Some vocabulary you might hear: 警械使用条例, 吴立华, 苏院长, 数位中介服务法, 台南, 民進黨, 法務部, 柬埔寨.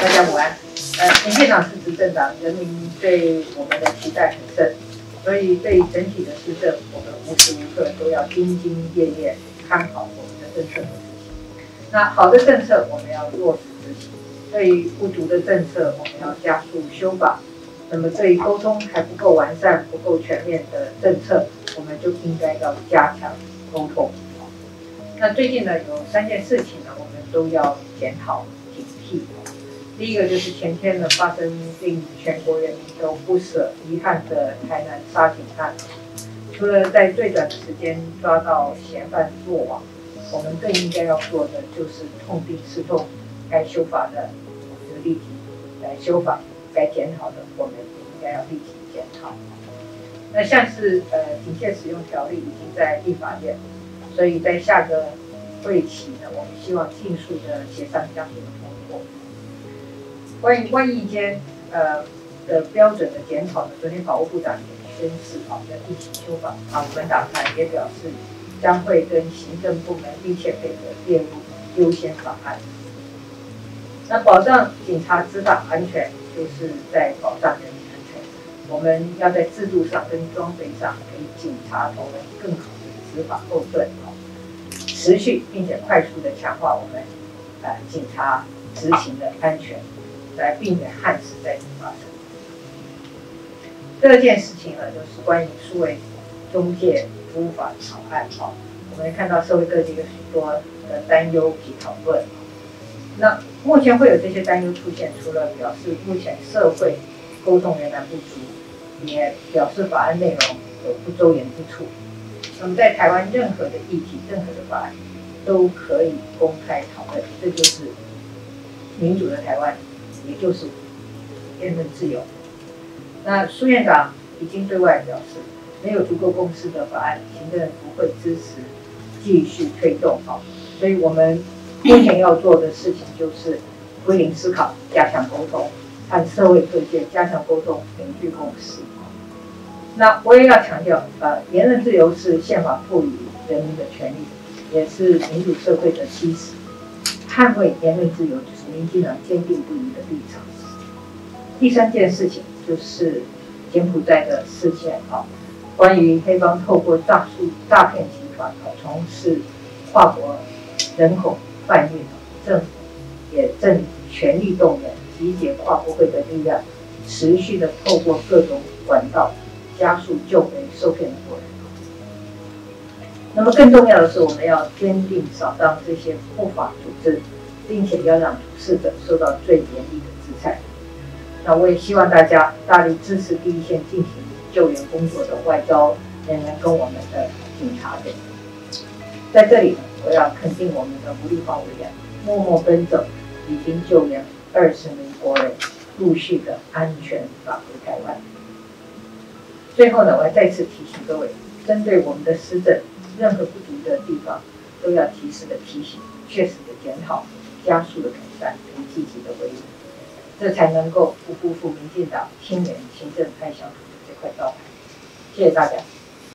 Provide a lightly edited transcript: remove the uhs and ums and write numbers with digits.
大家午安。行政长是执政党，人民对我们的期待很深，所以对整体的施政，我们无时无刻都要兢兢业业看好我们的政策的执行。那好的政策我们要落实执行，对于不足的政策，我们要加速修法。那么对于沟通还不够完善、不够全面的政策，我们就应该要加强沟通。那最近呢，有三件事情呢，我们都要检讨警惕。第一个就是前天呢发生令全国人民都不舍遗憾的台南杀警案，除了在最短的时间抓到嫌犯落网，我们更应该要做的就是痛定思痛，该修法的我们就立即来修法，该检讨的我们也应该要立即检讨。那像是警械使用条例已经在立法院，所以在下个会期呢，我们希望尽速的协商将这个通过。关于万亿间的标准的检讨呢，昨天法务部长也宣示好的一起修法。我们党团也表示将会跟行政部门密切配合，列入优先法案。那保障警察执法安全，就是在保障人民安全。我们要在制度上跟装备上给警察同仁更好的执法后盾，持续并且快速的强化我们警察执行的安全，来避免憾事再次发生。第二件事情呢，就是关于数位中介服务法草案。我们看到社会各界有许多的担忧及讨论。那目前会有这些担忧出现，除了表示目前社会沟通仍然不足，也表示法案内容有不周延之处。那么在台湾任何的议题、任何的法案都可以公开讨论，这就是民主的台湾，也就是言论自由。那苏院长已经对外表示，没有足够共识的法案，行政不会支持继续推动。所以我们目前要做的事情就是归零思考，加强沟通，和社会各界加强沟通，凝聚共识。那我也要强调，言论自由是宪法赋予人民的权利，也是民主社会的基石。捍卫言论自由就是民进党坚定不移的立场。第三件事情就是柬埔寨的事件，关于黑帮透过诈骗集团从事跨国人口贩运，政府也正全力动员，集结跨国会的力量，持续的透过各种管道加速救回受骗的国人。那么更重要的是，我们要坚定扫荡这些不法组织，并且要让主事者受到最严厉的制裁。那我也希望大家大力支持第一线进行救援工作的外交人员跟我们的警察队。在这里，我要肯定我们的吴立华委员默默奔走，已经救援20名国人陆续的安全返回台湾。最后呢，我要再次提醒各位，针对我们的施政，任何不足的地方都要及时的提醒，确实的检讨，加速的改善，更积极的维护，这才能够不辜负民进党青年行政和乡土的这块招牌。谢谢大家。